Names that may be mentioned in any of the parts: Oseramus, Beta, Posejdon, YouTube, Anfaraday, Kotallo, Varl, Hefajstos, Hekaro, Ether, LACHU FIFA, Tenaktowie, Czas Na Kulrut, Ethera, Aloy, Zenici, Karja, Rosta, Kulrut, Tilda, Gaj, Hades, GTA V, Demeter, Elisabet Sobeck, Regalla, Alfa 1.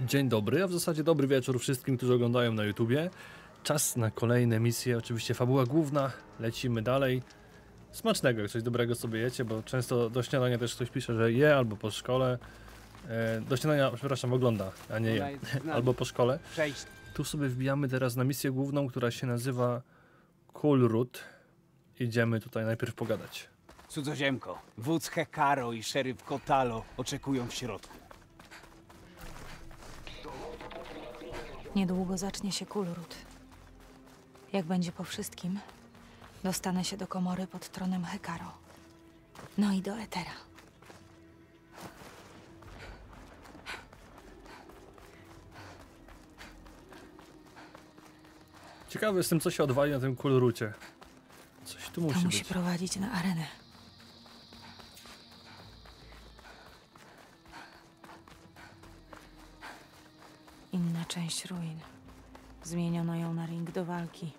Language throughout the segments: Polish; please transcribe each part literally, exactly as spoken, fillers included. Dzień dobry, a w zasadzie dobry wieczór wszystkim, którzy oglądają na YouTubie. Czas na kolejne misje, oczywiście fabuła główna, lecimy dalej. Smacznego, jak coś dobrego sobie jecie, bo często do śniadania też ktoś pisze, że je albo po szkole. E, do śniadania, przepraszam, ogląda, a nie je, albo po szkole. Tu sobie wbijamy teraz na misję główną, która się nazywa Kulrut. Idziemy tutaj najpierw pogadać. Cudzoziemko, wódz Hekaro i szeryf Kotallo oczekują w środku. Niedługo zacznie się Kulrut. Jak będzie po wszystkim, dostanę się do komory pod tronem Hekaro. No i do Ethera. Ciekawy jestem, co się odwali na tym Kulrucie. Coś tu musi być. To musi prowadzić na arenę. Inna część ruin. Zmieniono ją na ring do walki.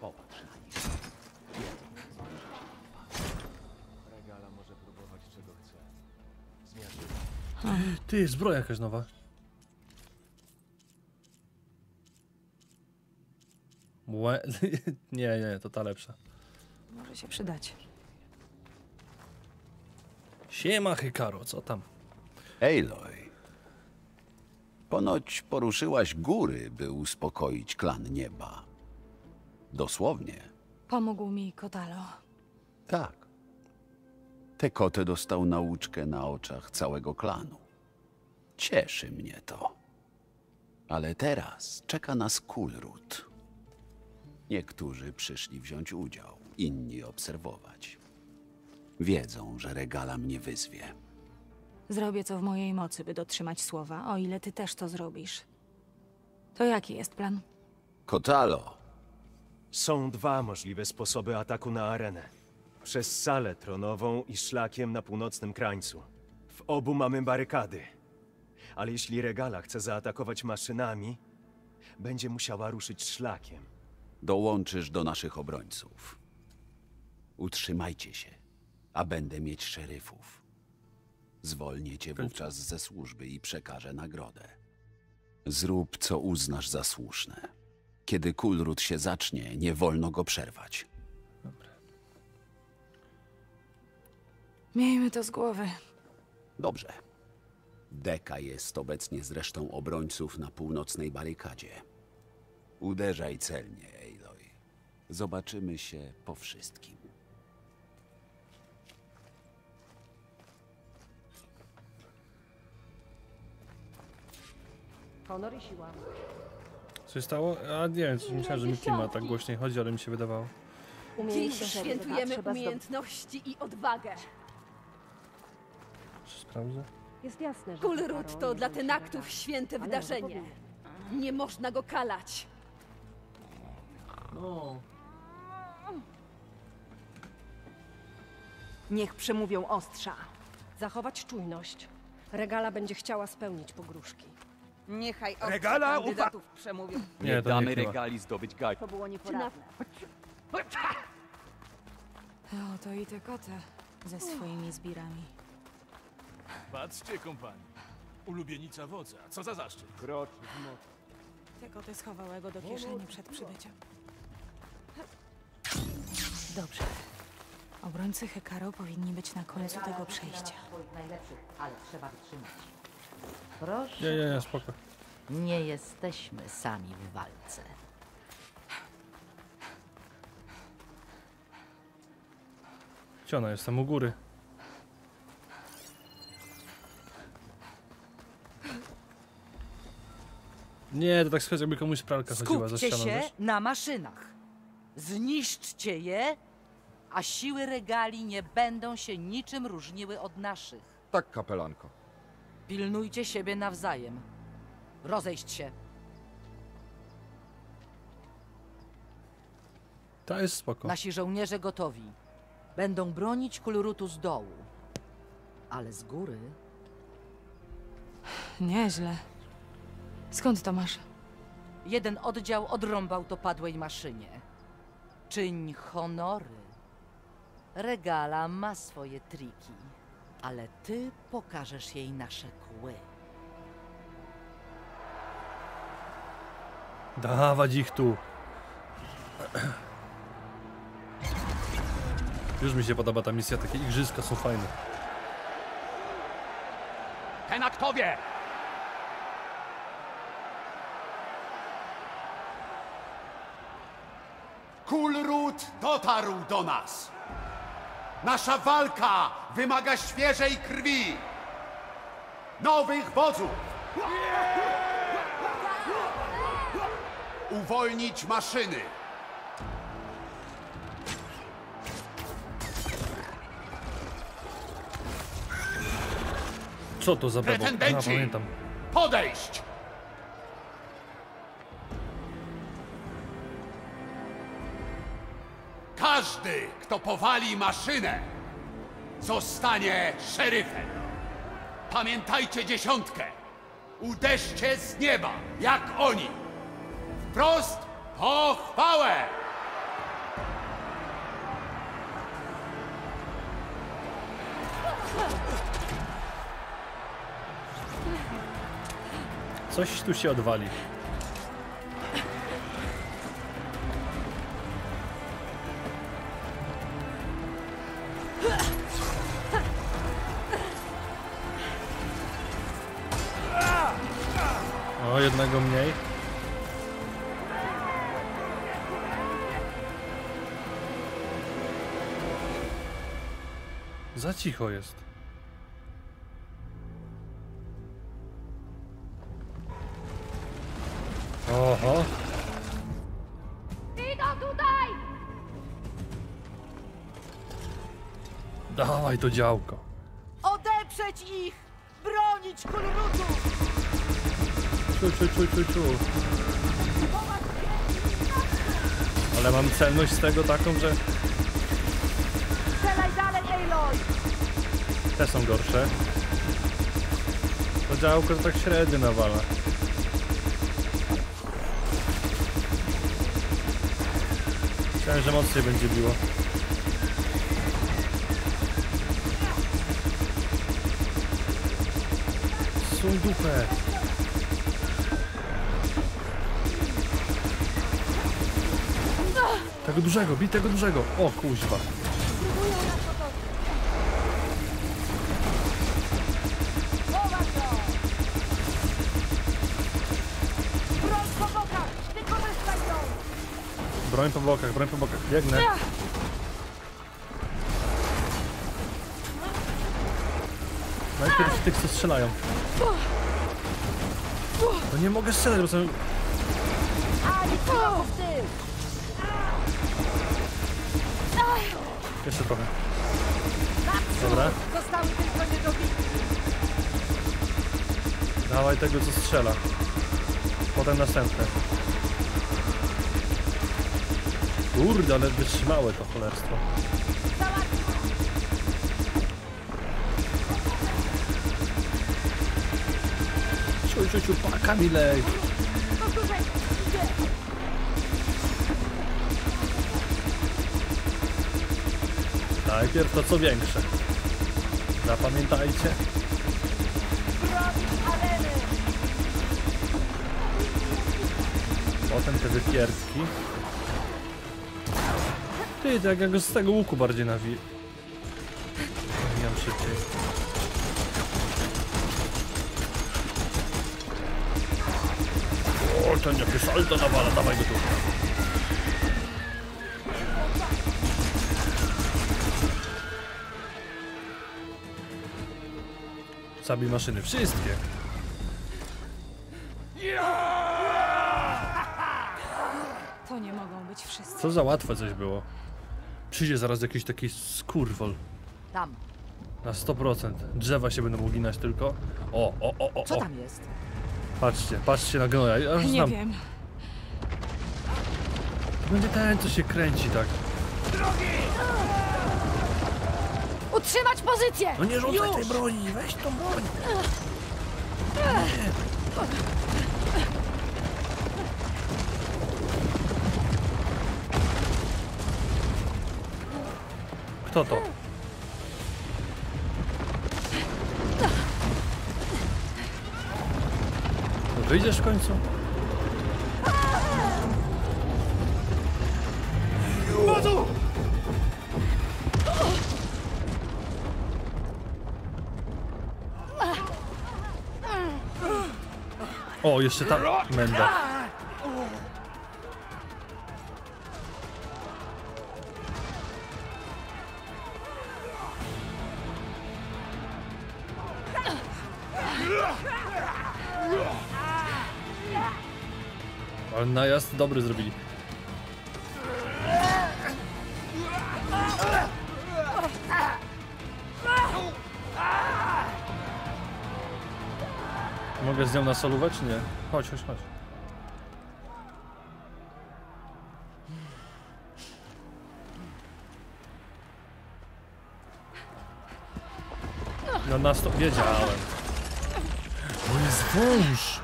Popatrz na nich. Regalla może próbować czego chce. Zmierzymy. Ty, jest zbroja jakaś nowa. Młe... nie, nie, to ta lepsza. Może się przydać. Siema, Hekaro, co tam? Aloy. Ponoć poruszyłaś góry, by uspokoić klan nieba. Dosłownie. Pomógł mi Kotallo. Tak. Tekote dostał nauczkę na oczach całego klanu. Cieszy mnie to. Ale teraz czeka nas Kulrut. Niektórzy przyszli wziąć udział, inni obserwować. Wiedzą, że Regalla mnie wyzwie. Zrobię co w mojej mocy, by dotrzymać słowa, o ile ty też to zrobisz. To jaki jest plan? Kotallo! Są dwa możliwe sposoby ataku na arenę. Przez salę tronową i szlakiem na północnym krańcu. W obu mamy barykady. Ale jeśli Regalla chce zaatakować maszynami, będzie musiała ruszyć szlakiem. Dołączysz do naszych obrońców. Utrzymajcie się, a będę mieć szeryfów. Zwolnię cię wówczas ze służby i przekażę nagrodę. Zrób, co uznasz za słuszne. Kiedy Kulrut się zacznie, nie wolno go przerwać. Dobra. Miejmy to z głowy. Dobrze. Deka jest obecnie z resztą obrońców na północnej barykadzie. Uderzaj celnie, Aloy. Zobaczymy się po wszystkim. Honor i siła. Co się stało? A nie, myślałem, że mi klimat tak głośniej chodzi, ale mi się wydawało. Dziś świętujemy umiejętności i odwagę. Sprawdzę. Jest jasne, że Kulrut to dla tenaktów święte wydarzenie. Nie można go kalać. No. Niech przemówią ostrza. Zachować czujność. Regalla będzie chciała spełnić pogróżki. Niechaj Regalla kandydatów przemówią. Nie, nie damy Regalli zdobyć Gaj. To było nieporadne. O, to i te koty ze swoimi zbirami. Patrzcie, kompani. Ulubienica wodza. Co za zaszczyt. Krocz w mocy. Te koty schowały go do kieszeni przed przybyciem. Dobrze. Obrońcy Hekaro powinni być na końcu tego przejścia. Najlepszych, ale trzeba wytrzymać. Proszę. Nie, nie, nie, spoko. Nie jesteśmy sami w walce. Gdzie ona jest? Tam u góry. Nie, to tak schodzi, jakby komuś pralka chodziła za ścianą. Skupcie się na maszynach. Zniszczcie je, a siły Regalli nie będą się niczym różniły od naszych. Tak, kapelanko. Pilnujcie siebie nawzajem. Rozejść się. To jest spoko. Nasi żołnierze gotowi. Będą bronić Kulrutu z dołu. Ale z góry... Nieźle. Skąd to masz? Jeden oddział odrąbał to padłej maszynie. Czyń honory. Regalla ma swoje triki. Ale ty pokażesz jej nasze kły. Dawać ich tu. Już mi się podoba ta misja, takie igrzyska są fajne. Tenaktowie! Kulrut dotarł do nas! Nasza walka wymaga świeżej krwi! Nowych wodzów! Uwolnić maszyny! Co to za babo? Pretendenci! Pamiętam. Podejść! Każdy, kto powali maszynę, zostanie szeryfem. Pamiętajcie dziesiątkę. Uderzcie z nieba, jak oni. Wprost po chwałę. Coś tu się odwali. O, jednego mniej. Za cicho jest. Oho. Idą tutaj! Dawaj to działko. Odeprzeć ich! Bronić Kulrutów! Czu, czu, czu, czu, czu. Ale mam celność z tego taką, że... Strzelaj dalej, Aloy! Te są gorsze. To działko tak średnio nawala. Myślałem, że mocniej będzie biło. Są dupę. Tego dużego, bij tego dużego. O kuźwa. Broń po bokach, wykorzystaj ją. Broń po bokach, broń po bokach, biegnę. Najpierw tych, co strzelają. No nie mogę strzelać, bo sobie... Jeszcze trochę. Dobra. Dawaj tego, co strzela. Potem następne. Kurde, ale wytrzymałe to cholerstwo. Czuj, czuj, czuj, paka milej. Najpierw to co większe. Zapamiętajcie. Potem te wypierski. Ty, to jak go z tego łuku bardziej nawijam szybciej. O, ten jakiś salto nawala, dawaj go tu. Zabij maszyny wszystkie. To nie mogą być wszyscy. Co za łatwe coś było. Przyjdzie zaraz jakiś taki skurwol. Tam. Na sto procent. Drzewa się będą uginać tylko. O, o, o, o, o. Co tam jest? Patrzcie, patrzcie na gnoja. Ja już znam. Nie wiem. To będzie ten, co się kręci tak. Utrzymać pozycję! No nie rzucaj już tej broni, weź tą broń! Nie. Kto to? Wyjdziesz w końcu? O, jeszcze ta menda. Ale najazd dobry zrobili. Mogę z nią nasolować? Nie. Chodź, chodź, chodź. No nas to wiedziałem. To jest wąż!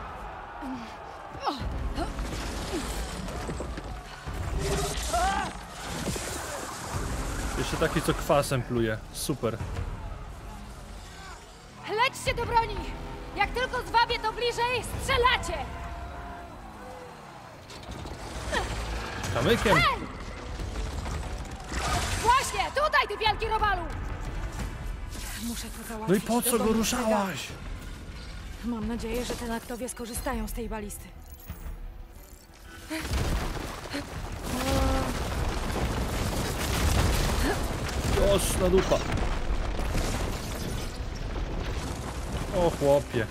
Jeszcze taki, co kwasem pluje. Super. Lećcie do broni! Jak tylko zwabię, to bliżej strzelacie! Kamykiem! Hej! Właśnie! Tutaj, ty wielki robalu! Muszę to załatwić. No i po co go ruszałaś? Mam nadzieję, że te aktowie skorzystają z tej balisty. Josna dupa! O chłopie.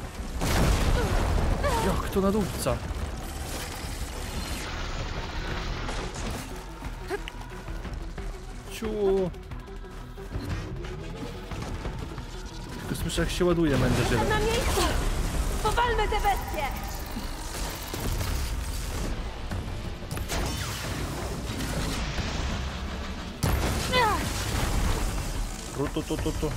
Jak to nadupca. Ciu. Tylko słyszę, jak się ładuje mędrzycielem. Na miejscu! Powalmy te bestie! Tu, tu, tu, tu.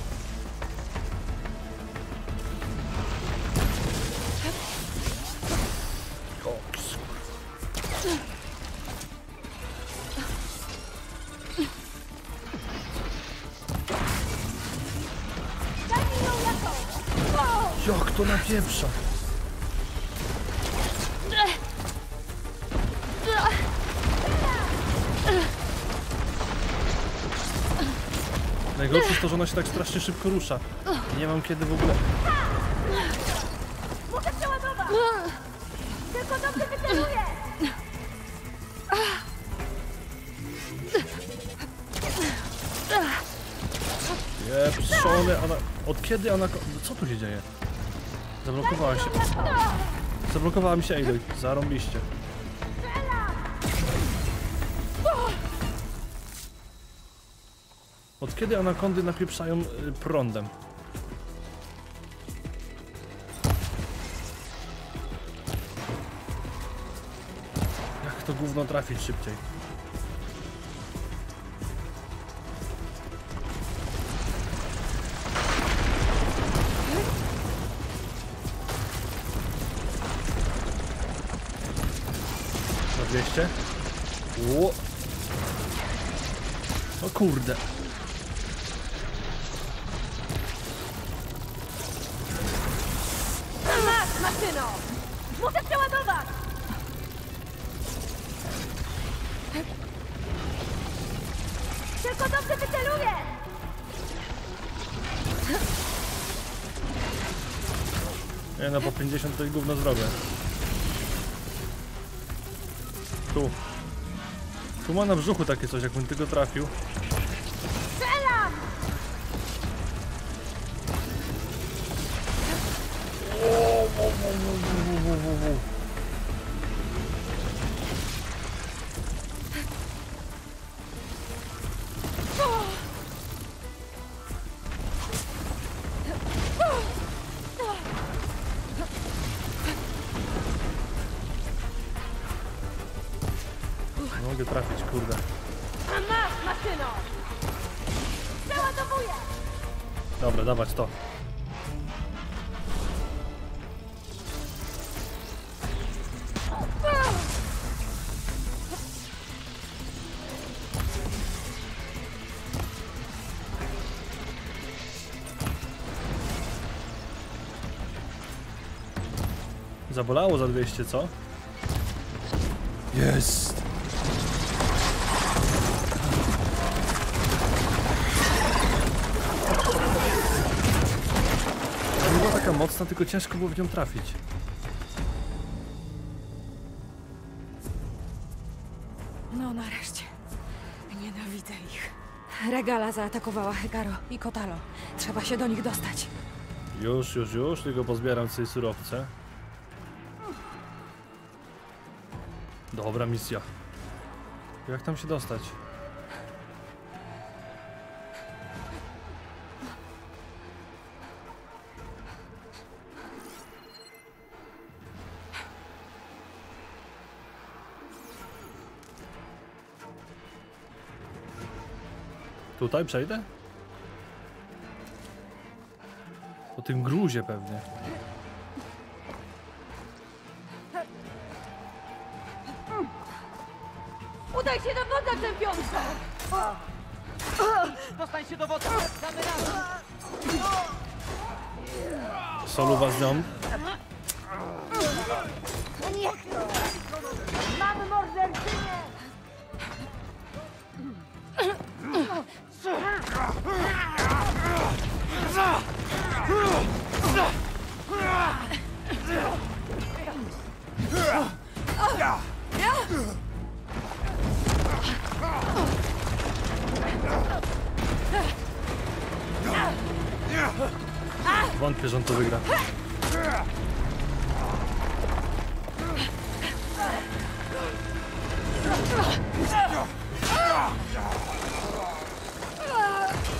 Jak to napieprza? Najgorsze jest to, że ona się tak strasznie szybko rusza. Nie mam kiedy w ogóle. Muszę przeładować! Tylko dobrze wyceluję! Pieprzone, ona... Od kiedy ona... Co tu się dzieje? Zablokowała się. Zablokowała mi się Aloy. Zarąbiście. Od kiedy anakondy napieprzają prądem? Jak to gówno trafić szybciej? Na dwieście? Ło! O kurde! Muszę przeładować! Tylko dobrze wyceluję! Nie no, po pięćdziesiąt to gówno zrobię. Tu. Tu ma na brzuchu takie coś, jakbym tylko trafił. Nie mogę trafić, kurde. Masz, maszyno! Przeładowuję! Dobra, dawać to. Zabolało za dwieście, co? Jest! Była taka mocna, tylko ciężko było w nią trafić. No nareszcie. Nienawidzę ich. Regalla zaatakowała Hekaro i Kotallo. Trzeba się do nich dostać. Już, już, już. Tylko pozbieram sobie surowce. Dobra misja. Jak tam się dostać? Tutaj przejdę? Po tym gruzie pewnie. Udaj się do wodza, czempionko! Dostań się do wodza, damy radę! Solu was dom. Niech to! Mamy morderczynię! Wątpię, że on to wygra.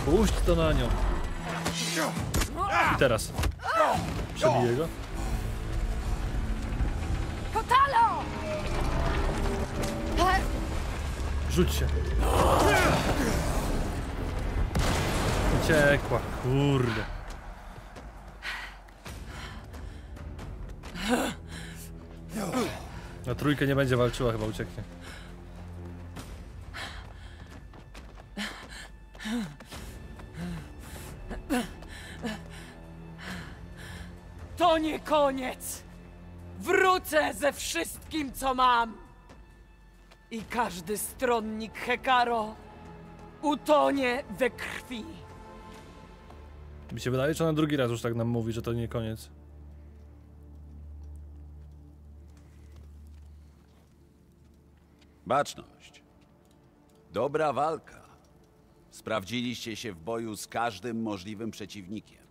Puść to na nią. I teraz. Przebiję go. Kotallo! Rzuć się. Uciekła, kurde. Na trójkę nie będzie walczyła, chyba ucieknie. To nie koniec! Wrócę ze wszystkim, co mam! I każdy stronnik Hekaro utonie we krwi. Mi się wydaje, że ona drugi raz już tak nam mówi, że to nie koniec. Baczność. Dobra walka. Sprawdziliście się w boju z każdym możliwym przeciwnikiem.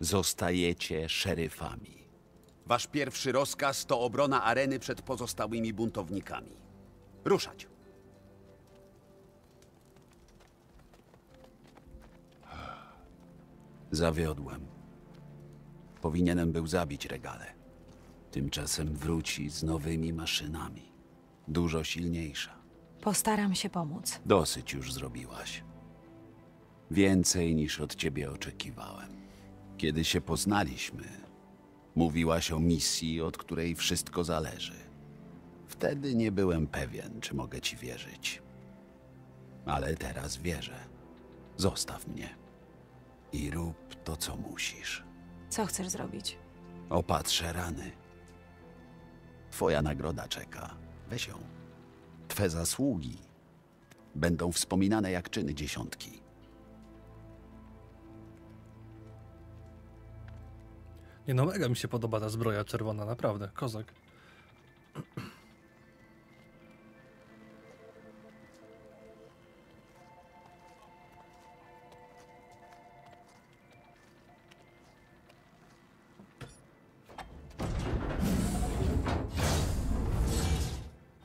Zostajecie szeryfami. Wasz pierwszy rozkaz to obrona areny przed pozostałymi buntownikami. Ruszać! Zawiodłem. Powinienem był zabić Regallę. Tymczasem wróci z nowymi maszynami. Dużo silniejsza. Postaram się pomóc. Dosyć już zrobiłaś. Więcej niż od ciebie oczekiwałem. Kiedy się poznaliśmy, mówiłaś o misji, od której wszystko zależy. Wtedy nie byłem pewien, czy mogę ci wierzyć. Ale teraz wierzę. Zostaw mnie. I rób to, co musisz. Co chcesz zrobić? Opatrzę rany. Twoja nagroda czeka. Weź ją. Twe zasługi będą wspominane jak czyny dziesiątki. Nie no, mega mi się podoba ta zbroja czerwona, naprawdę, kozak.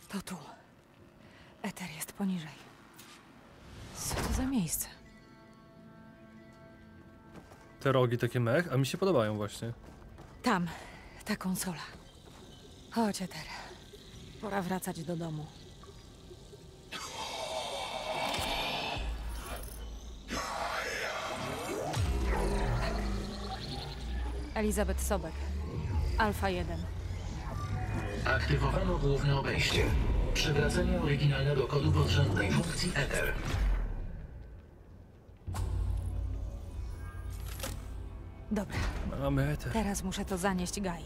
To tu. Ether jest poniżej. Co to za miejsce? Te rogi takie mech, a mi się podobają właśnie. Tam, ta konsola. Chodź, Ether. Pora wracać do domu. Elisabet Sobeck, Alfa jeden. Aktywowano główne obejście. Przywracenie oryginalnego kodu podrzędnej funkcji Ether. Dobra. Mamy Ether. Teraz muszę to zanieść Gai.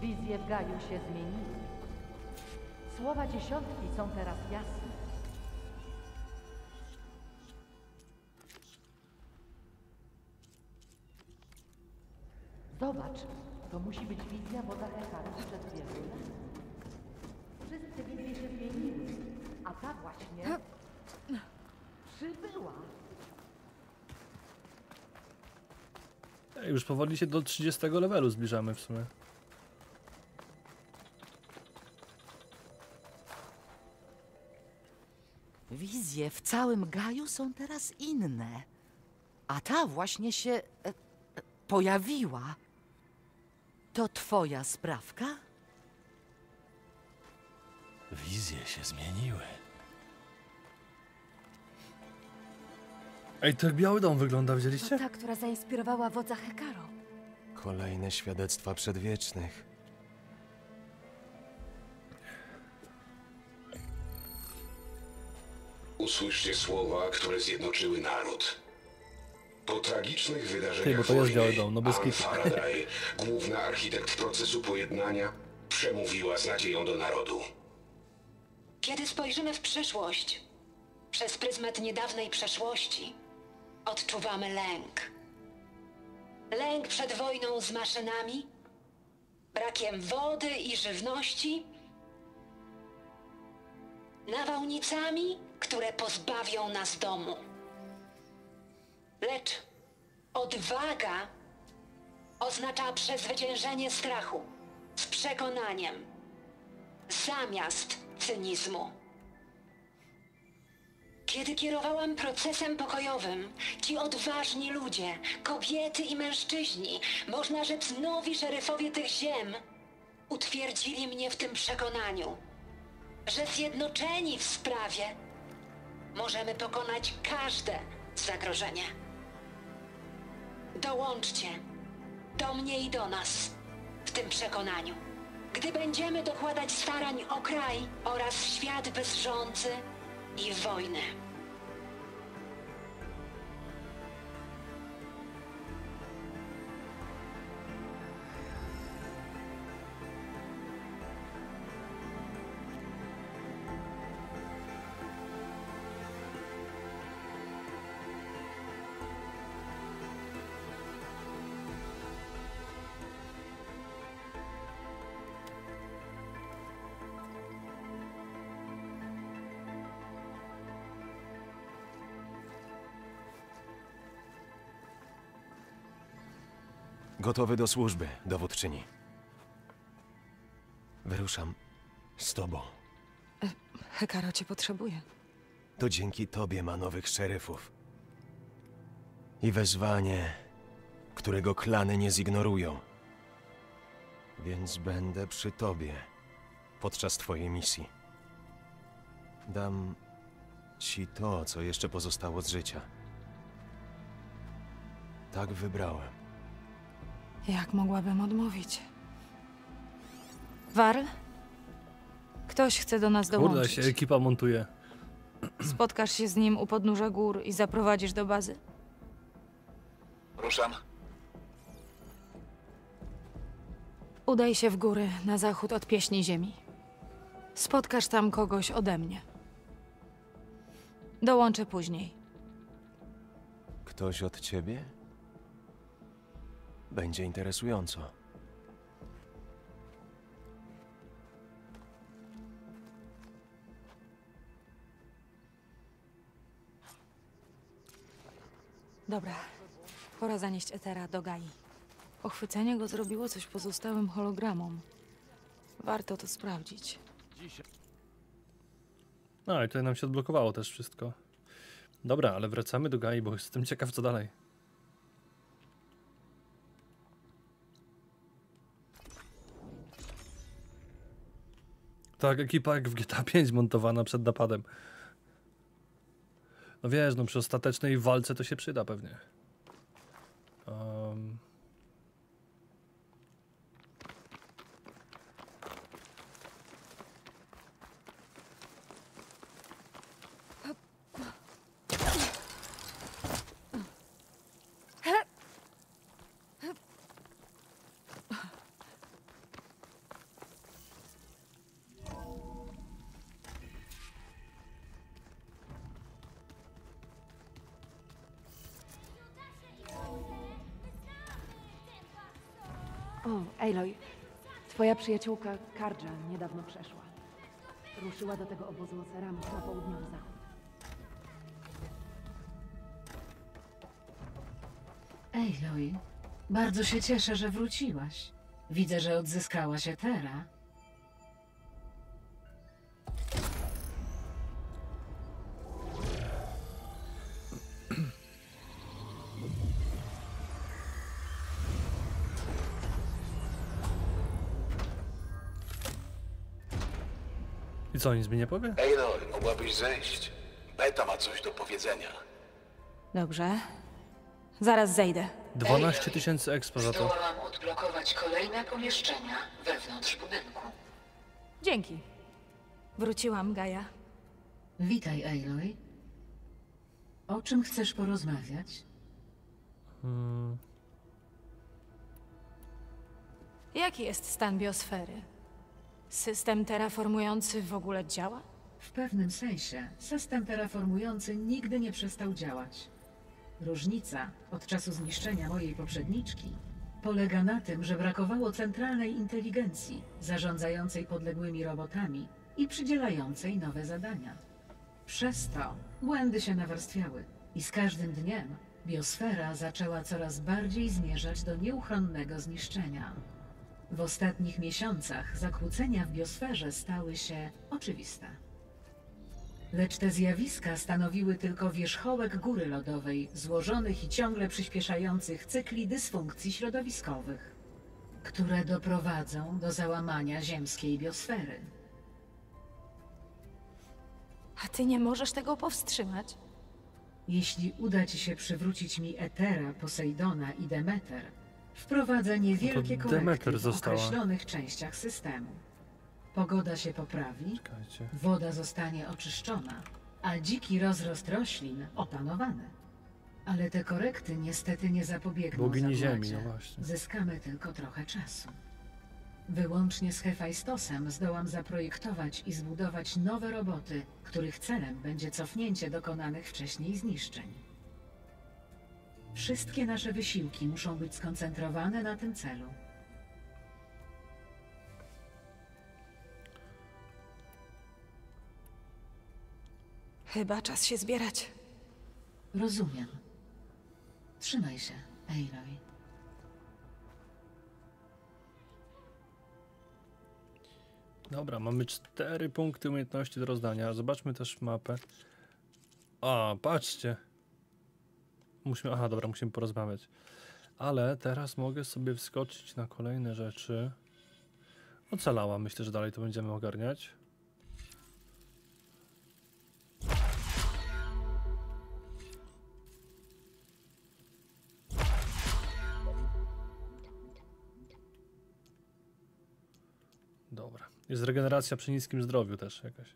Wizje w Gaju się zmieniły. Słowa dziesiątki są teraz jasne. Zobacz, to musi być wizja woda Hekaro sprzed wielu lat. wszyscy wiedzieli, że mnie nie lubi, a ta właśnie przybyła. Już powoli się do trzydziestego levelu zbliżamy w sumie. Wizje w całym Gaju są teraz inne. A ta właśnie się e, pojawiła. To twoja sprawka? Wizje się zmieniły. Ej, ten biały dom wygląda, widzieliście? To ta, która zainspirowała wodza Hekaro. Kolejne świadectwa przedwiecznych. Usłyszcie słowa, które zjednoczyły naród. Po tragicznych wydarzeniach Ty, wojny, dom, no Anfaraday, główna architekt procesu pojednania, przemówiła z nadzieją do narodu. Kiedy spojrzymy w przyszłość, przez pryzmat niedawnej przeszłości, odczuwamy lęk. Lęk przed wojną z maszynami, brakiem wody i żywności, nawałnicami, które pozbawią nas domu. Lecz odwaga oznacza przezwyciężenie strachu z przekonaniem, zamiast cynizmu. Kiedy kierowałam procesem pokojowym, ci odważni ludzie, kobiety i mężczyźni, można rzec nowi szeryfowie tych ziem, utwierdzili mnie w tym przekonaniu, że zjednoczeni w sprawie możemy pokonać każde zagrożenie. Dołączcie do mnie i do nas w tym przekonaniu. Gdy będziemy dokładać starań o kraj oraz świat bez rządzy i wojny. Gotowy do służby, dowódczyni. Wyruszam z tobą. Hekaro cię potrzebuje. To dzięki tobie ma nowych szeryfów. I wezwanie, którego klany nie zignorują. Więc będę przy tobie podczas twojej misji. Dam ci to, co jeszcze pozostało z życia. Tak wybrałem. Jak mogłabym odmówić? Varl? Ktoś chce do nas dołączyć. Kurde, się ekipa montuje. Spotkasz się z nim u podnóża gór i zaprowadzisz do bazy? Ruszam. Udaj się w góry, na zachód od pieśni ziemi. Spotkasz tam kogoś ode mnie. Dołączę później. Ktoś od ciebie? Będzie interesująco. Dobra, pora zanieść Ethera do Gai. Pochwycenie go zrobiło coś pozostałym hologramom. Warto to sprawdzić. No i tutaj nam się odblokowało też wszystko. Dobra, ale wracamy do Gai, bo jestem ciekaw, co dalej. Tak, ekipa jak w G T A pięć montowana przed napadem. No wiesz, no przy ostatecznej walce to się przyda pewnie. Um. Aloy, twoja przyjaciółka Karja niedawno przeszła. Ruszyła do tego obozu Oseramus na południowy zachód. Ej, Aloy, bardzo się cieszę, że wróciłaś. Widzę, że odzyskałaś Ethera. I co, nic mi nie powie? Ej, Aloy, mogłabyś zejść. Beta ma coś do powiedzenia. Dobrze. Zaraz zejdę. dwanaście tysięcy expo za to. Zdołałam odblokować kolejne pomieszczenia wewnątrz budynku. Dzięki. Wróciłam, Gaja. Witaj, Aloy. O czym chcesz porozmawiać? Hmm. Jaki jest stan biosfery? System terraformujący w ogóle działa? W pewnym sensie system terraformujący nigdy nie przestał działać. Różnica od czasu zniszczenia mojej poprzedniczki polega na tym, że brakowało centralnej inteligencji zarządzającej podległymi robotami i przydzielającej nowe zadania. Przez to błędy się nawarstwiały i z każdym dniem biosfera zaczęła coraz bardziej zmierzać do nieuchronnego zniszczenia. W ostatnich miesiącach zakłócenia w biosferze stały się oczywiste. Lecz te zjawiska stanowiły tylko wierzchołek góry lodowej, złożonych i ciągle przyspieszających cykli dysfunkcji środowiskowych, które doprowadzą do załamania ziemskiej biosfery. A ty nie możesz tego powstrzymać? Jeśli uda ci się przywrócić mi Ethera, Posejdona i Demeter, wprowadzę niewielkie korekty w określonych częściach systemu. Pogoda się poprawi, Czekajcie. woda zostanie oczyszczona, a dziki rozrost roślin opanowany. Ale te korekty niestety nie zapobiegną zapłacie. No Zyskamy tylko trochę czasu. Wyłącznie z Hefajstosem zdołam zaprojektować i zbudować nowe roboty, których celem będzie cofnięcie dokonanych wcześniej zniszczeń. Wszystkie nasze wysiłki muszą być skoncentrowane na tym celu. Chyba czas się zbierać. Rozumiem. Trzymaj się, Aloy. Dobra, mamy cztery punkty umiejętności do rozdania. Zobaczmy też mapę. A, patrzcie. Musimy, aha, dobra, musimy porozmawiać. Ale teraz mogę sobie wskoczyć na kolejne rzeczy. Ocalała, myślę, że dalej to będziemy ogarniać. Dobra. Jest regeneracja przy niskim zdrowiu też jakaś.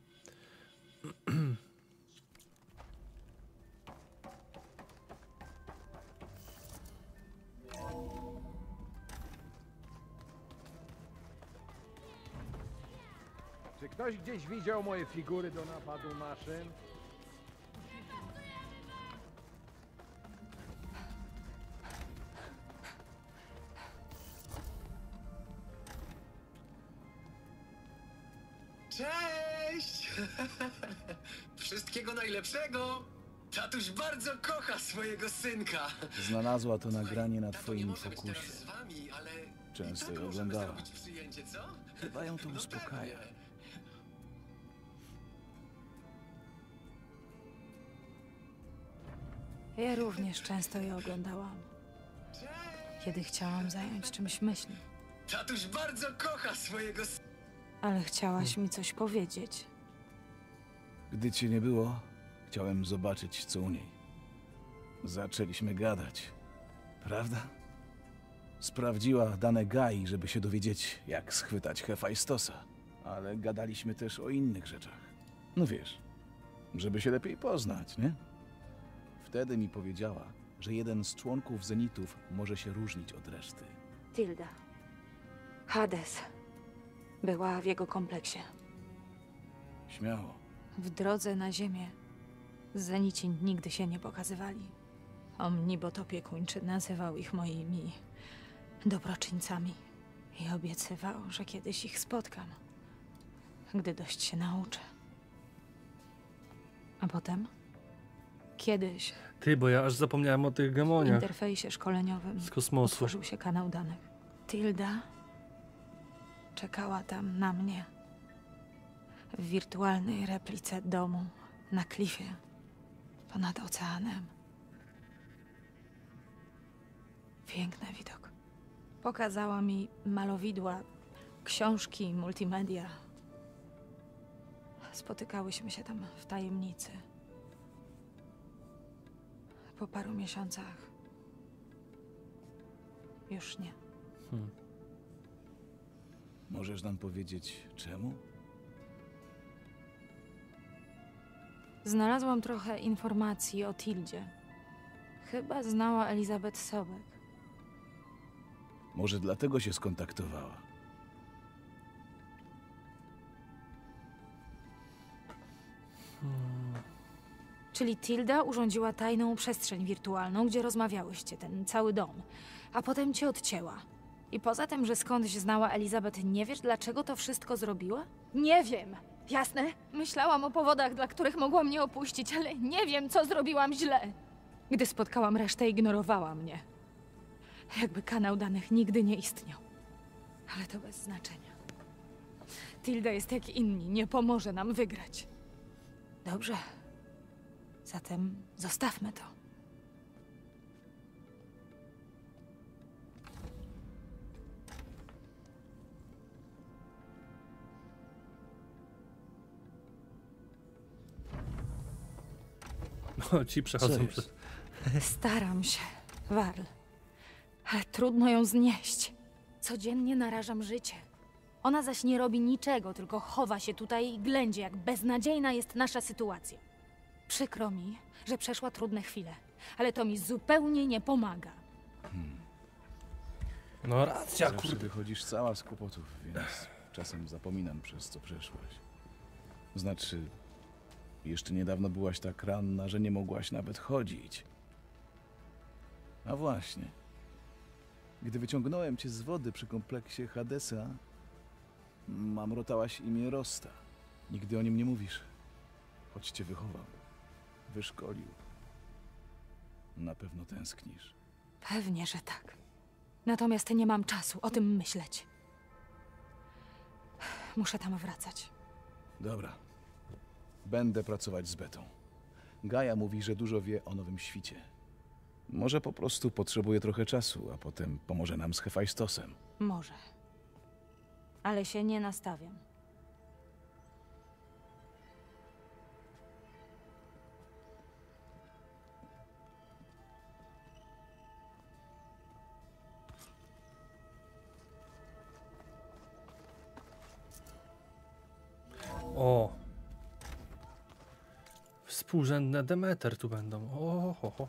Czy ktoś gdzieś widział moje figury do napadu maszyn? Cześć! Wszystkiego najlepszego! Tatuś bardzo kocha swojego synka! Znalazła to nagranie na twoim pokusie. Często je oglądała. Chyba ją to uspokaja. Ja również często je oglądałam. Kiedy chciałam zająć czymś myśli. Tatuś bardzo kocha swojego synka! Ale chciałaś mi coś powiedzieć. Gdy cię nie było, chciałem zobaczyć, co u niej. Zaczęliśmy gadać, prawda? Sprawdziła dane Gai, żeby się dowiedzieć, jak schwytać Hefajstosa. Ale gadaliśmy też o innych rzeczach. No wiesz, żeby się lepiej poznać, nie? Wtedy mi powiedziała, że jeden z członków Zenitów może się różnić od reszty. Tilda. Hades. Była w jego kompleksie. Śmiało. W drodze na ziemię Zenici nigdy się nie pokazywali. Omnibot opiekuńczy nazywał ich moimi dobroczyńcami i obiecywał, że kiedyś ich spotkam. gdy dość się nauczę. A potem? Kiedyś... Ty, bo ja aż zapomniałem o tych gemoniach. W interfejsie szkoleniowym z kosmosu otworzył się kanał danych. Tilda czekała tam na mnie. W wirtualnej replice domu na klifie ponad oceanem. Piękny widok. Pokazała mi malowidła, książki, multimedia. Spotykałyśmy się tam w tajemnicy. Po paru miesiącach już nie. Hmm. Możesz nam powiedzieć, czemu? Znalazłam trochę informacji o Tildzie. Chyba znała Elisabet Sobeck. Może dlatego się skontaktowała. Hmm. Czyli Tilda urządziła tajną przestrzeń wirtualną, gdzie rozmawiałyście, ten cały dom. A potem cię odcięła. I poza tym, że skądś znała Elisabet, nie wiesz, dlaczego to wszystko zrobiła? Nie wiem. Jasne? Myślałam o powodach, dla których mogła mnie opuścić, ale nie wiem, co zrobiłam źle. Gdy spotkałam resztę, ignorowała mnie. Jakby kanał danych nigdy nie istniał. Ale to bez znaczenia. Tilda jest jak inni, nie pomoże nam wygrać. Dobrze. Zatem zostawmy to. O, ci przechodzą przez... Staram się, Varl, ale trudno ją znieść. Codziennie narażam życie. Ona zaś nie robi niczego, tylko chowa się tutaj i ględzi, jak beznadziejna jest nasza sytuacja. Przykro mi, że przeszła trudne chwile, ale to mi zupełnie nie pomaga. Hmm. No racja, kurde. Wychodzisz cała z kłopotów, więc czasem zapominam, przez co przeszłaś. Znaczy... Jeszcze niedawno byłaś tak ranna, że nie mogłaś nawet chodzić. A właśnie. Gdy wyciągnąłem cię z wody przy kompleksie Hadesa, mamrotałaś imię Rosta. Nigdy o nim nie mówisz. Choć cię wychował. Wyszkolił. Na pewno tęsknisz. Pewnie, że tak. Natomiast nie mam czasu o tym myśleć. Muszę tam wracać. Dobra. Będę pracować z Betą. Gaja mówi, że dużo wie o Nowym Świcie. Może po prostu potrzebuje trochę czasu, a potem pomoże nam z Hefajstosem. Może. Ale się nie nastawiam. O! Współrzędne Demeter tu będą. O, ho, ho.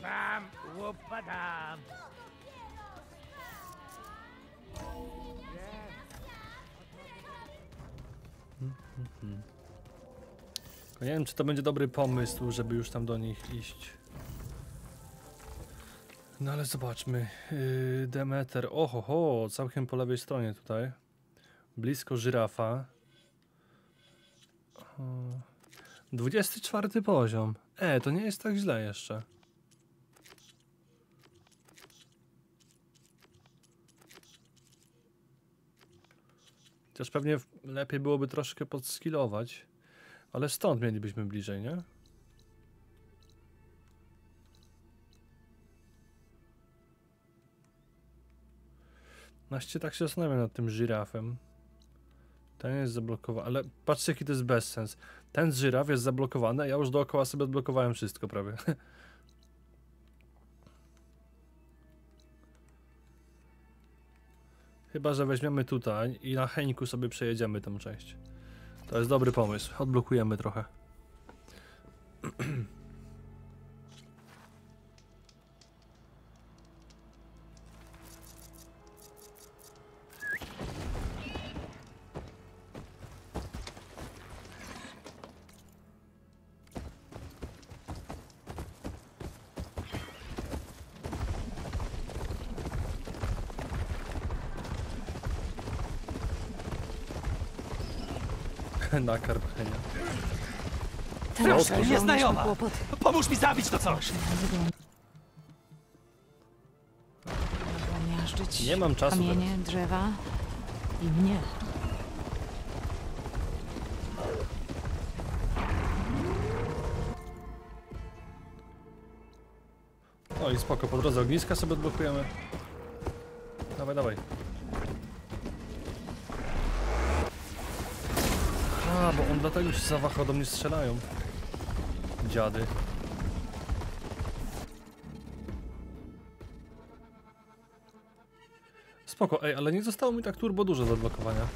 Tam, łopadam. Nie wiem, czy to będzie dobry pomysł, żeby już tam do nich iść. No ale zobaczmy. Yy, Demeter. O, ho, ho, całkiem po lewej stronie tutaj. Blisko żyrafa. dwudziesty czwarty poziom. E, to nie jest tak źle jeszcze. Chociaż pewnie lepiej byłoby troszkę podskillować. Ale stąd mielibyśmy bliżej, nie? Właściwie tak się zastanawiam nad tym żyrafem. Ten jest zablokowany, ale patrzcie, jaki to jest bezsens. Ten żyraf jest zablokowany, a ja już dookoła sobie odblokowałem wszystko prawie. Chyba że weźmiemy tutaj i na Heńku sobie przejedziemy tą część. To jest dobry pomysł, odblokujemy trochę. na Karpchenia. Proszę, nieznajoma! Pomóż mi zabić to coś! Nie mam czasu. Kamienie, żeby... drzewa i mnie. O i spoko, po drodze ogniska sobie odblokujemy. Dawaj, dawaj. A, bo on dlatego się zawahał, do mnie strzelają. Dziady. Spoko, ej, ale nie zostało mi tak turbo dużo do odblokowania.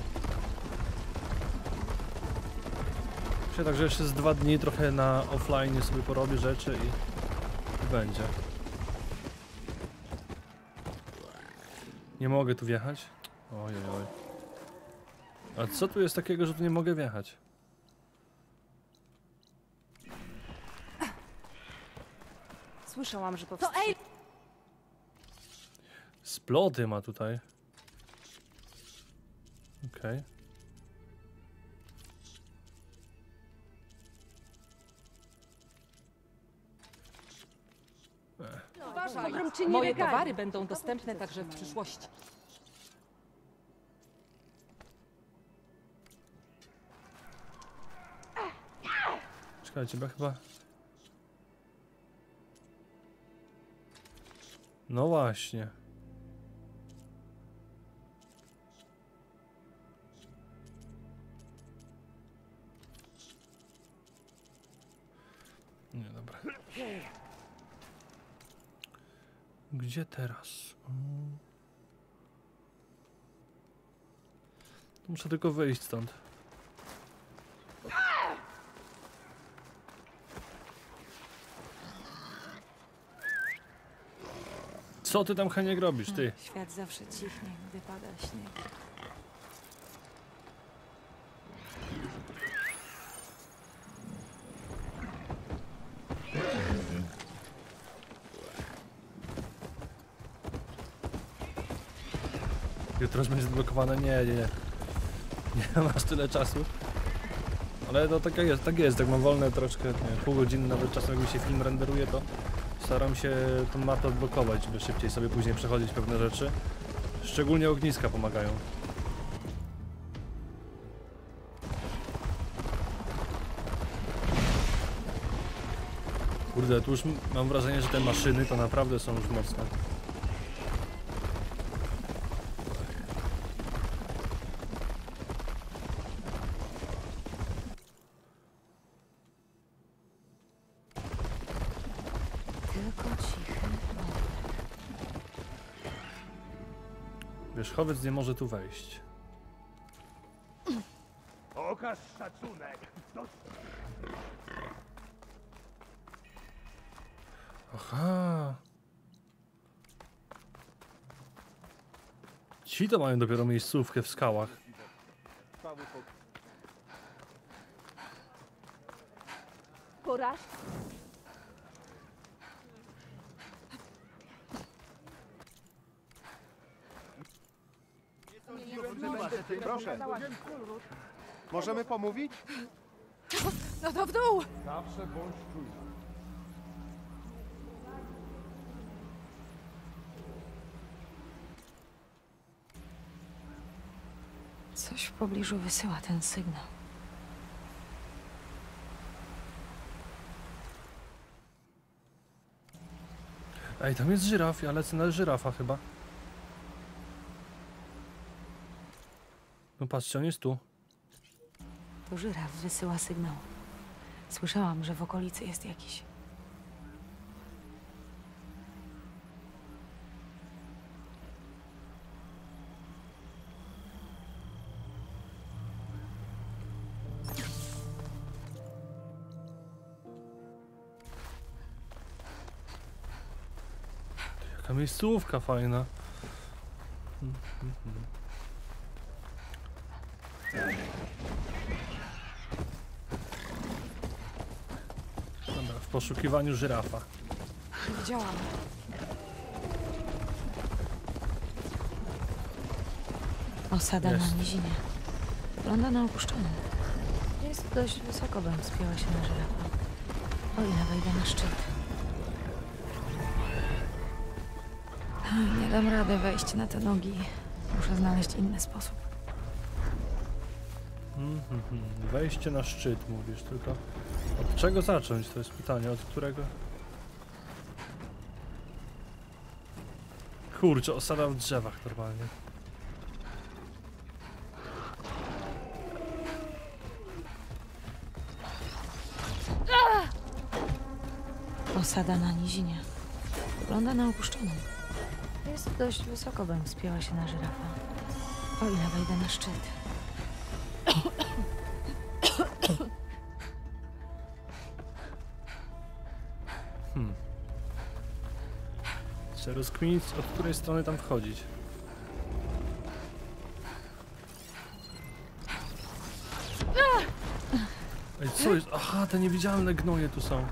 Czyli także jeszcze z dwa dni trochę na offline sobie porobię rzeczy i... i będzie. Nie mogę tu wjechać? Oj, oj. A co tu jest takiego, że tu nie mogę wjechać? Słyszałam, że powstał... To ej! Sploty ma tutaj. Okej. Okay. Moje towary będą dostępne także w przyszłości. Czekajcie, bo chyba... No właśnie. Nie, dobra. Gdzie teraz? Hmm. Muszę tylko wyjść stąd. Co ty tam, Heniek, robisz, ty? Świat zawsze cichnie, gdy pada śnieg. Jutro już będzie zblokowane? Nie, nie, nie. Nie masz tyle czasu. Ale to tak jest, tak jest, jak mam wolne troszkę, nie, pół godziny, nawet czasem jak mi się film renderuje, to staram się tą mapę odblokować, by szybciej sobie później przechodzić pewne rzeczy. Szczególnie ogniska pomagają. Kurde, tu już mam wrażenie, że te maszyny to naprawdę są już mocne. Wierzchowiec nie może tu wejść. Pokaż szacunek. Aha. Ci to mają dopiero miejscówkę w skałach. Porażka. Proszę. Możemy pomówić? No to w dół! Zawsze bądź czujna. Coś w pobliżu wysyła ten sygnał. Ej, tam jest żyraf, ja lecę na żyrafa chyba. No patrzcie, on jest tu. Tu żyraf wysyła sygnał. Słyszałam, że w okolicy jest jakiś. Jaka miejscówka fajna. Dobra, w poszukiwaniu żyrafa. Widziałam. Osada jest na nizinie. Wygląda na opuszczoną. więc dość wysoko bym wspięła się na żyrafa. O ile wejdę na szczyt. Nie dam rady wejść na te nogi. Muszę znaleźć inny sposób. Wejście na szczyt, mówisz, tylko od czego zacząć? To jest pytanie, od którego? Kurczę, osada w drzewach normalnie. Osada na nizinie. Wygląda na opuszczoną. Jest dość wysoko, bym wspięła się na żyrafa. O ile wejdę na szczyt. Hmm. Trzeba rozkminić, od której strony tam wchodzić. Ej, co jest? Aha, te niewidzialne gnoje tu są.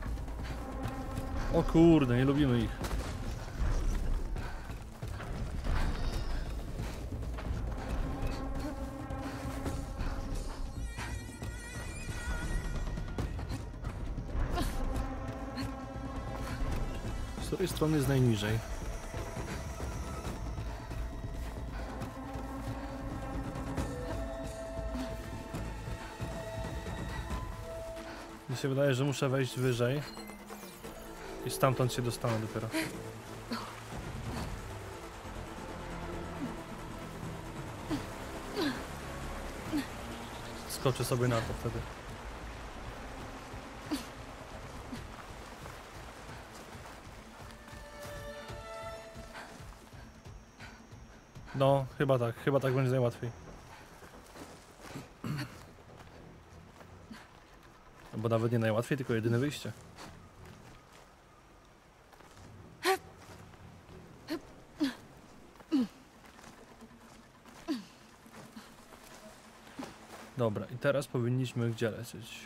O kurde, nie lubimy ich. Z której strony jest najniżej? Mi się wydaje, że muszę wejść wyżej. I stamtąd się dostanę dopiero. Skoczę sobie na to wtedy. No, chyba tak. Chyba tak będzie najłatwiej. Bo nawet nie najłatwiej, tylko jedyne wyjście. Dobra, i teraz powinniśmy gdzie lecieć?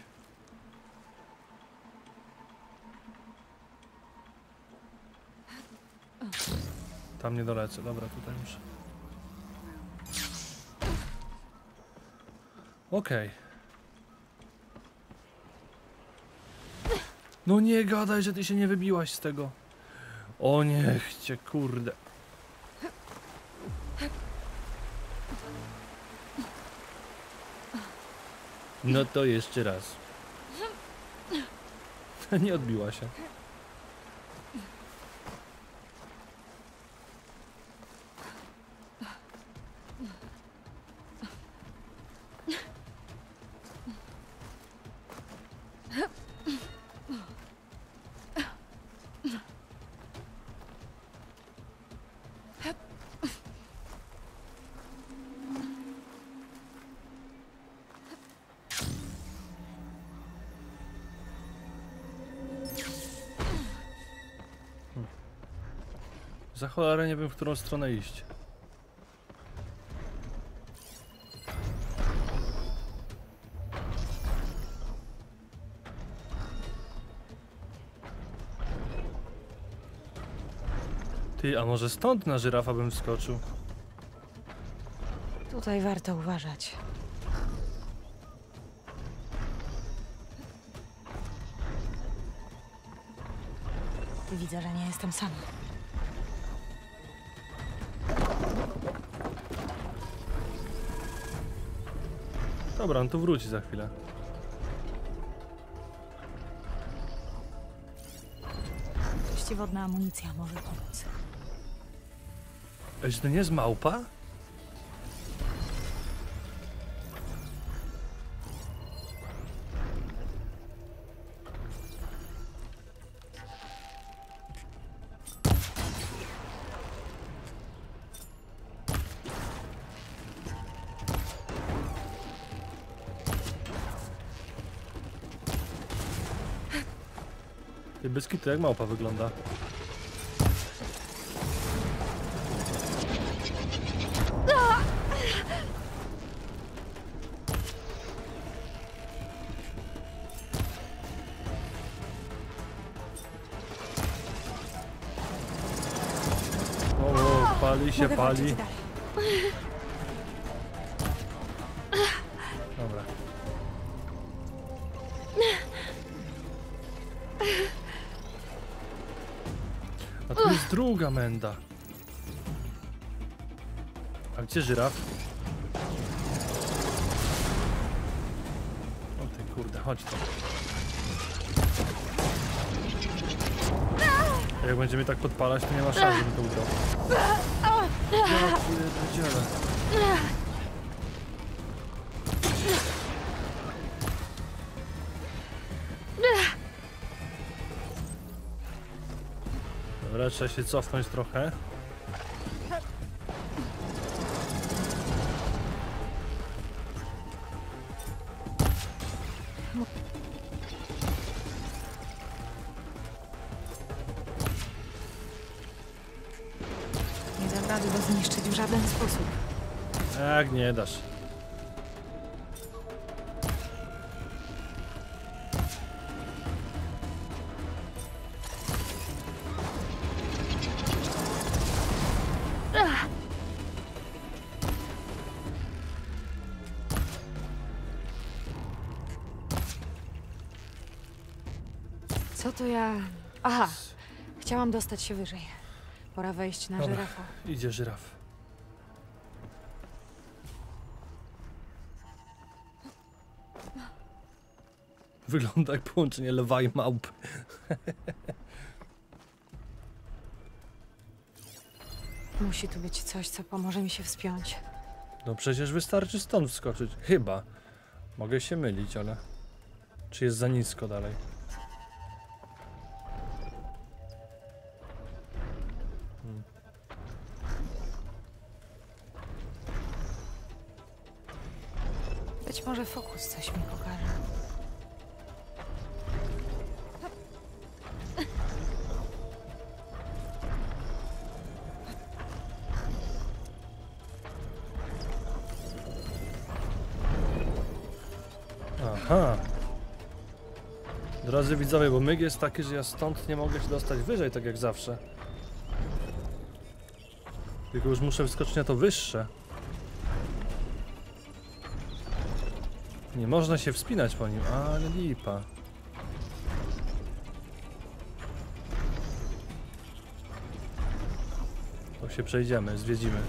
Tam nie dolecę, dobra, tutaj muszę. Okej. Okay. No nie gadaj, że ty się nie wybiłaś z tego. O niech cię, kurde. No to jeszcze raz. Nie odbiła się. Za cholerę nie wiem, w którą stronę iść. Ty, a może stąd na żyrafa bym wskoczył? Tutaj warto uważać. Widzę, że nie jestem sama. Dobra, on tu wróci za chwilę. Przeciwwodna amunicja może pomóc. Ej, to nie jest małpa? Byski to jak małpa wygląda. O, pali się, pali. Dobra. druga menda. A gdzie żyraf? O ty kurde, chodź tam. Jak będziemy tak podpalać, to nie ma szans, żeby to udało. Ja pierdzielę. Dobra, trzeba się cofnąć trochę. Tak nie dasz. Co to ja... Aha, chciałam dostać się wyżej. Pora wejść na Dobra. żyrafa. Idzie żyraf. Wygląda jak połączenie lwa i małpy. Musi tu być coś, co pomoże mi się wspiąć. No przecież wystarczy stąd wskoczyć. Chyba. Mogę się mylić, ale... Czy jest za nisko dalej? Hmm. Być może fokus coś mi pokaże. Aha. Drodzy widzowie, bo myg jest taki, że ja stąd nie mogę się dostać wyżej, tak jak zawsze. Tylko już muszę wskoczyć na to wyższe. Nie można się wspinać po nim, ale lipa. To się przejdziemy, zwiedzimy.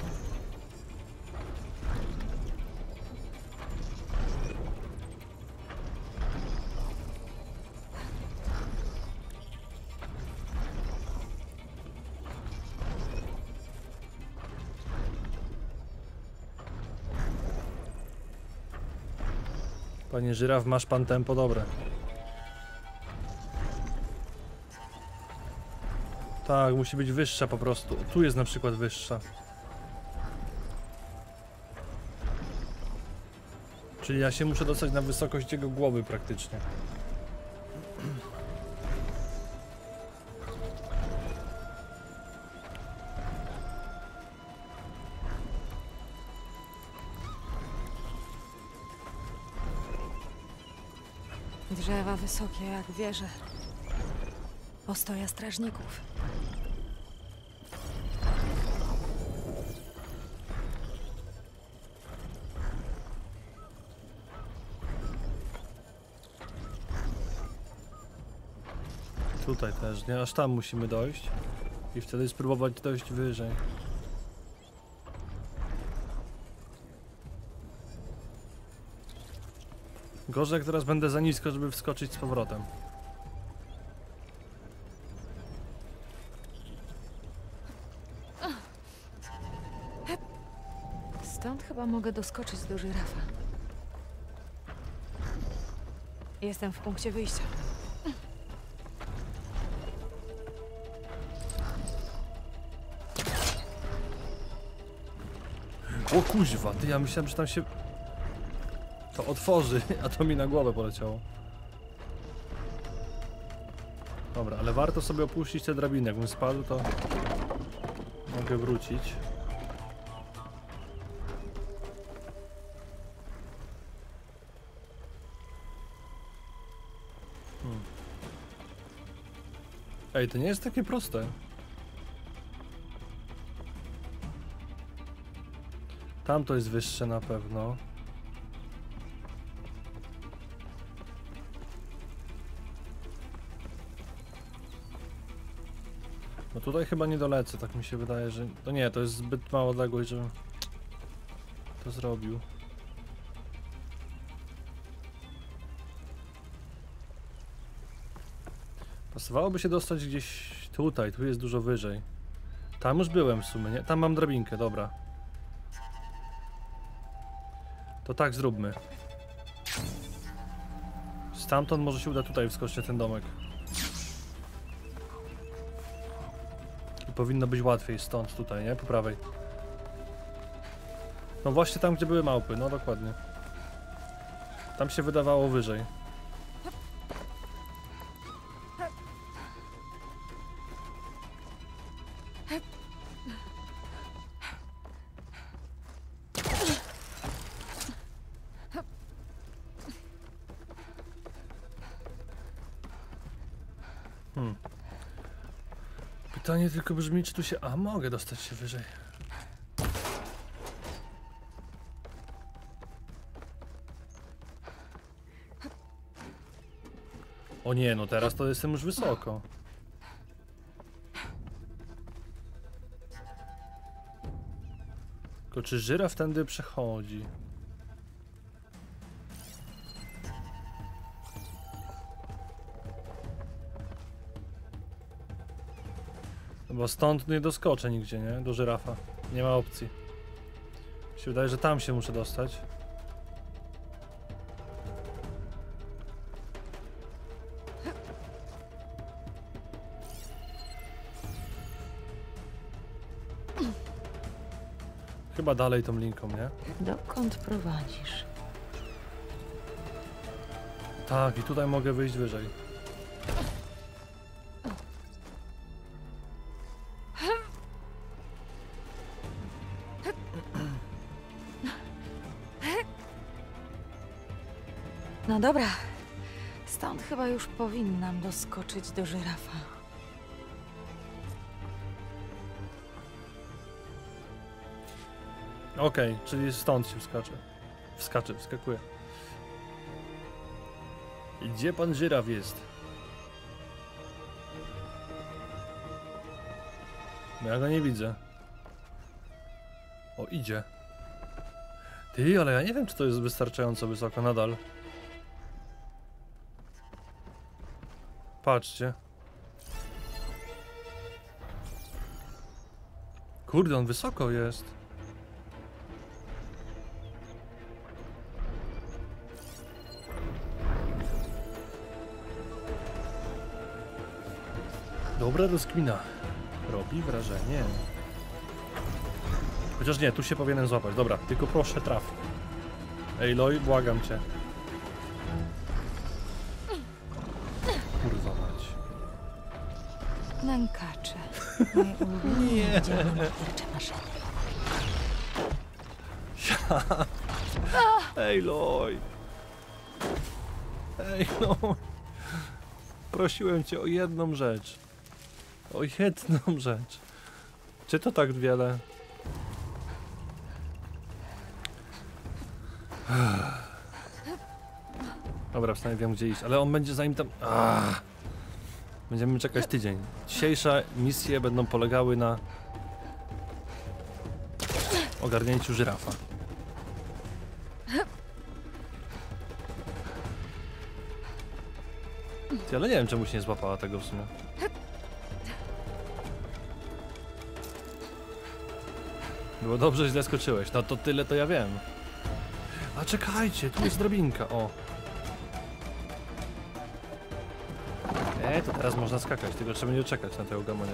Panie żyraf, masz pan tempo dobre. Tak, musi być wyższa po prostu. Tu jest na przykład wyższa. Czyli ja się muszę dostać na wysokość jego głowy praktycznie. Drzewa wysokie jak wieże. Postoja strażników. Tutaj też, nie? Aż tam musimy dojść. I wtedy spróbować dojść wyżej. Gorzej, jak teraz będę za nisko, żeby wskoczyć z powrotem. Stąd chyba mogę doskoczyć do żyrafa. Jestem w punkcie wyjścia. O kuźwa, ty, ja myślałem, że tam się... To otworzy, a to mi na głowę poleciało. Dobra, ale warto sobie opuścić te drabiny. Jakbym spadł, to mogę wrócić. Hmm. Ej, to nie jest takie proste. Tamto jest wyższe na pewno. No tutaj chyba nie dolecę, tak mi się wydaje, że... No nie, to jest zbyt mała odległość, żebym to zrobił. Pasowałoby się dostać gdzieś tutaj, tu jest dużo wyżej. Tam już byłem w sumie, nie? Tam mam drabinkę, dobra. To tak zróbmy. Stamtąd może się uda tutaj wskoczyć na ten domek. I powinno być łatwiej stąd, tutaj, nie? Po prawej. No właśnie tam, gdzie były małpy, no dokładnie. Tam się wydawało wyżej. Pytanie tylko brzmi, czy tu się... A, mogę dostać się wyżej. O nie, no teraz to jestem już wysoko. Tylko czy żyraf tędy przechodzi? Bo stąd nie doskoczę nigdzie, nie? Do żyrafa. Nie ma opcji. Mi się wydaje, że tam się muszę dostać. Chyba dalej tą linką, nie? Dokąd prowadzisz? Tak, i tutaj mogę wyjść wyżej. No dobra, stąd chyba już powinnam doskoczyć do żyrafa. Okej, okay, czyli stąd się wskacze. Wskacze, wskakuje. I gdzie pan żyraf jest? Ja go nie widzę. O, idzie. Ty, ale ja nie wiem, czy to jest wystarczająco wysoko nadal. Patrzcie. Kurde, on wysoko jest. Dobra rozkmina. Robi wrażenie. Chociaż nie, tu się powinienem złapać. Dobra, tylko proszę traf. Ej, Aloy, błagam cię. Nękacze. Nie. Ej, Aloy. Ej, no. Prosiłem cię o jedną rzecz. O jedną rzecz. Czy to tak wiele? Dobra, przynajmniej wiem, gdzie iść, ale on będzie zanim tam... Ach. Będziemy czekać tydzień. Dzisiejsze misje będą polegały na ogarnięciu żyrafa. Ale nie wiem, czemu się nie złapała tego w sumie. Było dobrze, źle skoczyłeś. No to tyle, to ja wiem. A czekajcie, tu jest drabinka, o. E, to teraz można skakać, tylko trzeba będzie czekać na tego gamonia.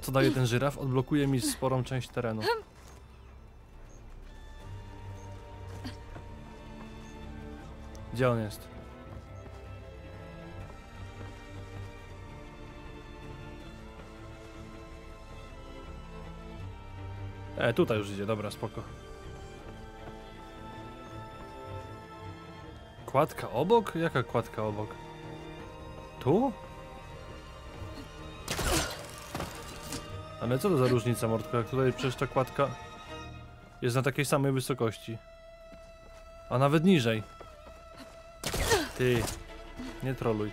Co daje ten żyraf? Odblokuje mi sporą część terenu. Gdzie on jest? E, tutaj już idzie, dobra, spoko. Kładka obok? Jaka kładka obok? Tu? Ale co to za różnica, mordko? Jak tutaj przecież ta kładka jest na takiej samej wysokości. A nawet niżej. Ty, nie troluj.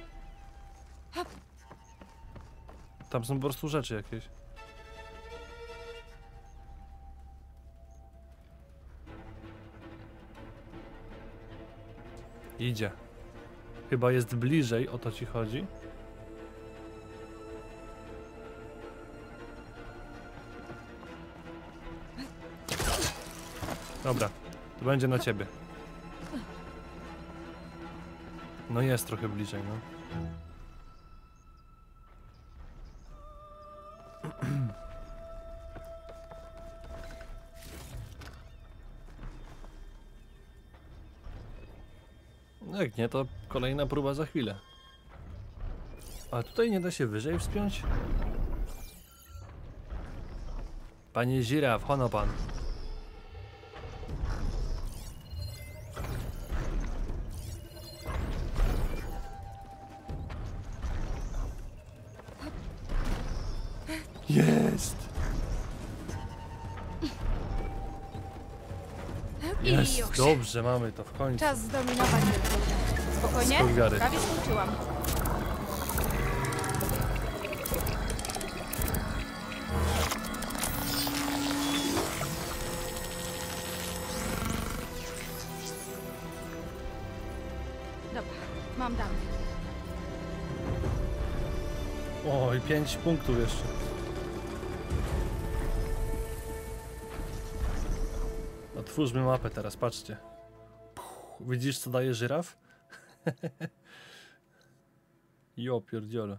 Tam są po prostu rzeczy jakieś. Idzie. Chyba jest bliżej, o to ci chodzi. Dobra, to będzie na ciebie. No jest trochę bliżej, no. Jak nie, to kolejna próba za chwilę. A tutaj nie da się wyżej wspiąć? Panie Ziraf, hono pan. Jest! Jest! Dobrze, mamy to w końcu. Czas zdominować. Spokojnie? Prawie skończyłam. Dobra, mam dane. Oj, pięć punktów jeszcze. Otwórzmy mapę teraz, patrzcie. Puh, widzisz co daje żyraf? Jo pierdziole.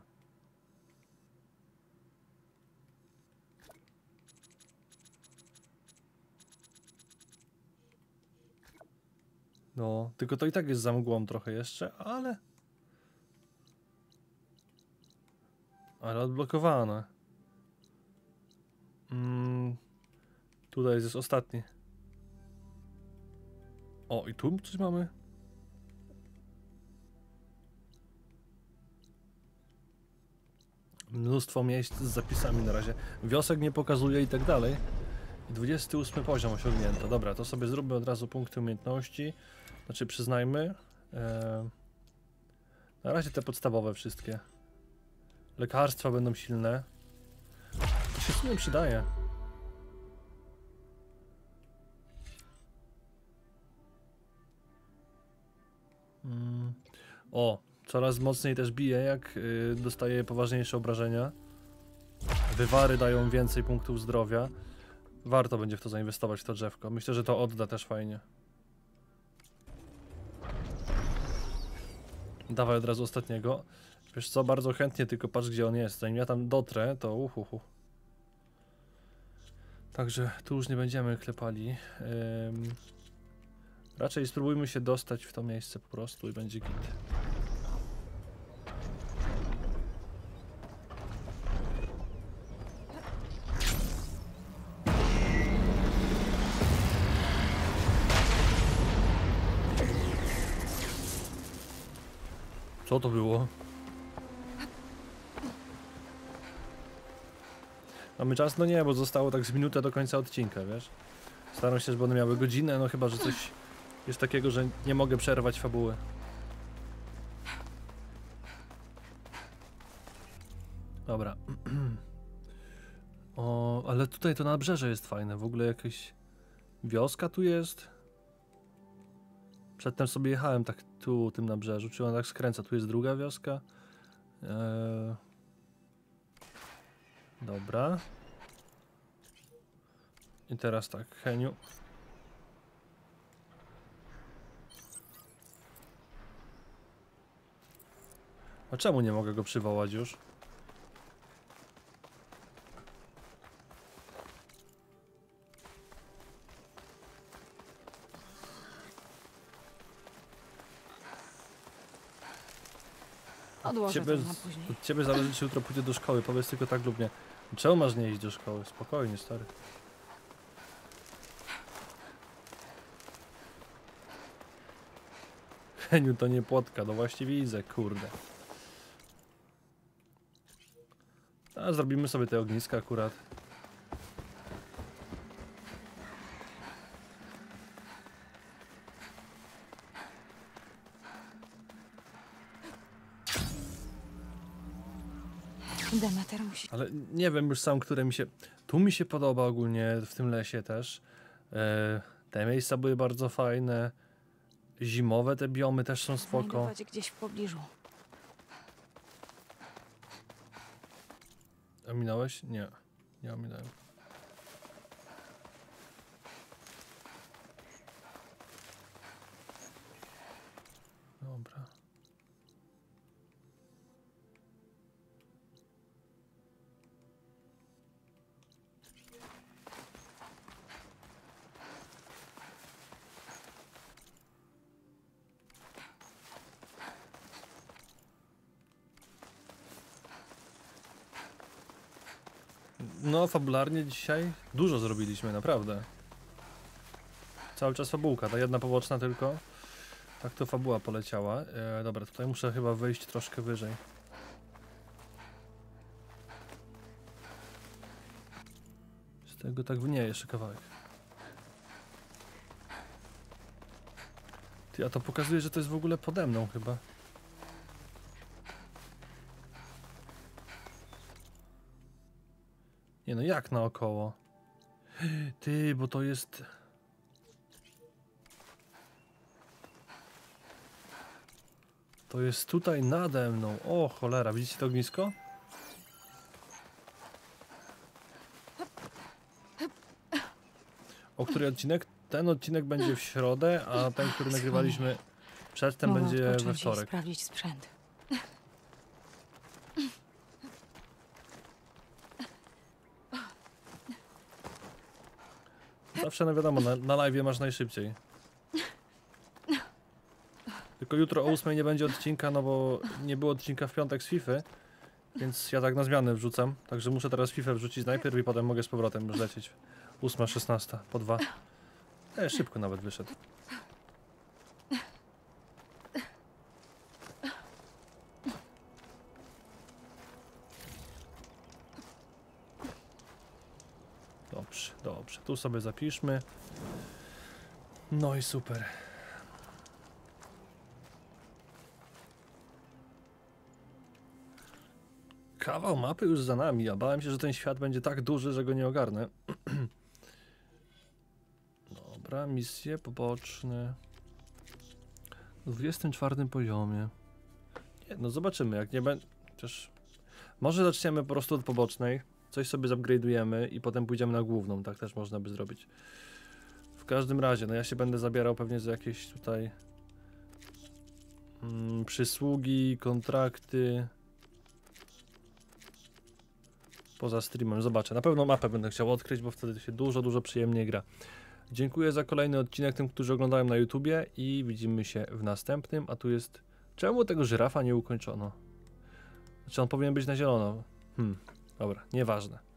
No, tylko to i tak jest za mgłą trochę jeszcze, ale... Ale odblokowane. Mm, tutaj jest ostatni. O, i tu coś mamy? Mnóstwo miejsc z zapisami na razie. Wiosek nie pokazuje i tak dalej. dwudziesty ósmy poziom osiągnięto. Dobra, to sobie zróbmy od razu punkty umiejętności. Znaczy przyznajmy. E... Na razie te podstawowe wszystkie. Lekarstwa będą silne. To się z nim przydaje. Mm. O, coraz mocniej też bije, jak yy, dostaje poważniejsze obrażenia. Wywary dają więcej punktów zdrowia. Warto będzie w to zainwestować, w to drzewko. Myślę, że to odda też fajnie. Dawaj od razu ostatniego. Wiesz co, bardzo chętnie, tylko patrz gdzie on jest. Zanim ja tam dotrę, to uhuhu. Także tu już nie będziemy klepali. Yy... Raczej spróbujmy się dostać w to miejsce po prostu i będzie git. Co to było? Mamy czas? No nie, bo zostało tak z minutę do końca odcinka, wiesz? Staram się, żeby one miały godzinę, no chyba, że coś... Jest takiego, że nie mogę przerwać fabuły. Dobra. O, ale tutaj to nadbrzeże jest fajne. W ogóle jakaś wioska tu jest. Przedtem sobie jechałem tak tu, tym nabrzeżu. Czy on tak skręca? Tu jest druga wioska. Eee... Dobra. I teraz tak, Heniu. A czemu nie mogę go przywołać już? Odłożę to na później. Od ciebie zależy, czy jutro pójdę do szkoły. Powiedz tylko tak lub nie. Czemu masz nie iść do szkoły? Spokojnie, stary. Heniu, to nie płotka. No właściwie widzę, kurde. A zrobimy sobie te ogniska akurat. Idziemy. Demeter musi... Ale nie wiem już sam, które mi się... Tu mi się podoba ogólnie, w tym lesie też. E, te miejsca były bardzo fajne. Zimowe te biomy też są spoko. Znajdować gdzieś w pobliżu. Ominąłeś? Nie, nie ominąłem. Dobra. No, fabularnie dzisiaj dużo zrobiliśmy, naprawdę. Cały czas fabułka, ta jedna poboczna tylko. Tak to fabuła poleciała. E, dobra, tutaj muszę chyba wyjść troszkę wyżej. Z tego tak nie, jeszcze kawałek. Ty, a to pokazuje, że to jest w ogóle pode mną chyba. Nie no, jak naokoło? Ty, bo to jest... To jest tutaj nade mną. O cholera, widzicie to ognisko? O który odcinek? Ten odcinek będzie w środę, a ten, który nagrywaliśmy przedtem, Mogę będzie we wtorek. Sprawdzić sprzęt. Zawsze, no wiadomo, na, na live'ie masz najszybciej. Tylko jutro o ósmej nie będzie odcinka, no bo nie było odcinka w piątek z FIFA, więc ja tak na zmianę wrzucam. Także muszę teraz FIFA wrzucić najpierw i potem mogę z powrotem już lecieć. ósma, szesnasta, po dwa. E, szybko nawet wyszedł. Dobrze, dobrze. Tu sobie zapiszmy. No i super. Kawał mapy już za nami, ja bałem się, że ten świat będzie tak duży, że go nie ogarnę. Dobra, misje poboczne. Na dwudziestym czwartym poziomie. Nie, no zobaczymy, jak nie będzie... Przecież... Może zaczniemy po prostu od pobocznej, coś sobie zupgrade'ujemy i potem pójdziemy na główną, tak też można by zrobić. W każdym razie, no ja się będę zabierał pewnie za jakieś tutaj... Mm, przysługi, kontrakty... Poza streamem, zobaczę. Na pewno mapę będę chciał odkryć, bo wtedy się dużo, dużo przyjemniej gra. Dziękuję za kolejny odcinek tym, którzy oglądają na YouTubie i widzimy się w następnym. A tu jest... Czemu tego żyrafa nie ukończono? Znaczy on powinien być na zielono. Hmm, dobra, nieważne.